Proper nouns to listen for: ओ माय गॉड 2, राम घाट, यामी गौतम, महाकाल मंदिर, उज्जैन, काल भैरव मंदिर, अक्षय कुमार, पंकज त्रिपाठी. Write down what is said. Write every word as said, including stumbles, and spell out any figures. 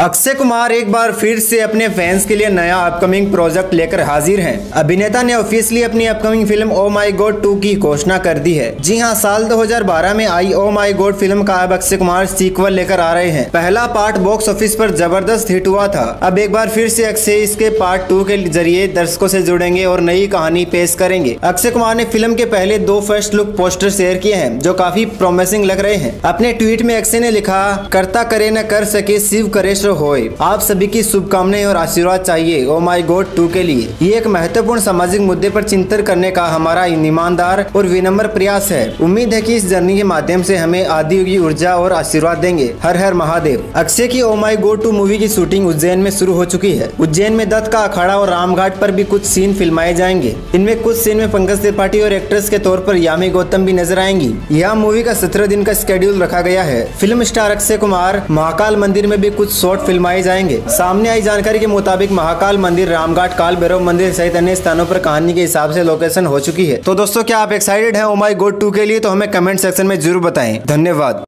अक्षय कुमार एक बार फिर से अपने फैंस के लिए नया अपकमिंग प्रोजेक्ट लेकर हाजिर हैं। अभिनेता ने ऑफिशियली अपनी upcoming film Oh my God two की घोषणा कर दी है। जी हां, साल दो हज़ार बारह में आई ओ माय गॉड फिल्म का अब अक्षय कुमार सीक्वल लेकर आ रहे हैं। पहला पार्ट बॉक्स ऑफिस पर जबरदस्त हिट हुआ था। अब एक बार फिर से अक्षय इसके पार्ट टू के जरिए दर्शकों से जुड़ेंगे और नई कहानी पेश करेंगे। अक्षय कुमार ने फिल्म के पहले दो फर्स्ट लुक पोस्टर शेयर किए हैं जो काफी प्रोमिसिंग लग रहे हैं। अपने ट्वीट में अक्षय ने लिखा, करता करे न कर सके शिव करे होए, आप सभी की शुभकामनाएं और आशीर्वाद चाहिए ओ माय गॉड टू के लिए। ये एक महत्वपूर्ण सामाजिक मुद्दे पर चिंतन करने का हमारा ईमानदार और विनम्र प्रयास है। उम्मीद है कि इस जर्नी के माध्यम से हमें आदियोगी ऊर्जा और आशीर्वाद देंगे। हर हर महादेव। अक्षय की oh my God two movie की शूटिंग उज्जैन में शुरू हो चुकी है। उज्जैन में दत्त का अखाड़ा और राम घाट पर भी कुछ सीन फिल्माए जाएंगे। इनमें कुछ सीन में पंकज त्रिपाठी और एक्ट्रेस के तौर पर यामी गौतम भी नजर आएंगी। यह मूवी का सत्रह दिन का स्केड्यूल रखा गया है। फिल्म स्टार अक्षय कुमार महाकाल मंदिर में भी कुछ शॉर्ट फिल्माए जाएंगे। सामने आई जानकारी के मुताबिक महाकाल मंदिर, राम घाट, काल भैरव मंदिर सहित अन्य स्थानों पर कहानी के हिसाब से लोकेशन हो चुकी है। तो दोस्तों, क्या आप एक्साइटेड हैं ओ माय गॉड टू के लिए? तो हमें कमेंट सेक्शन में जरूर बताएं। धन्यवाद।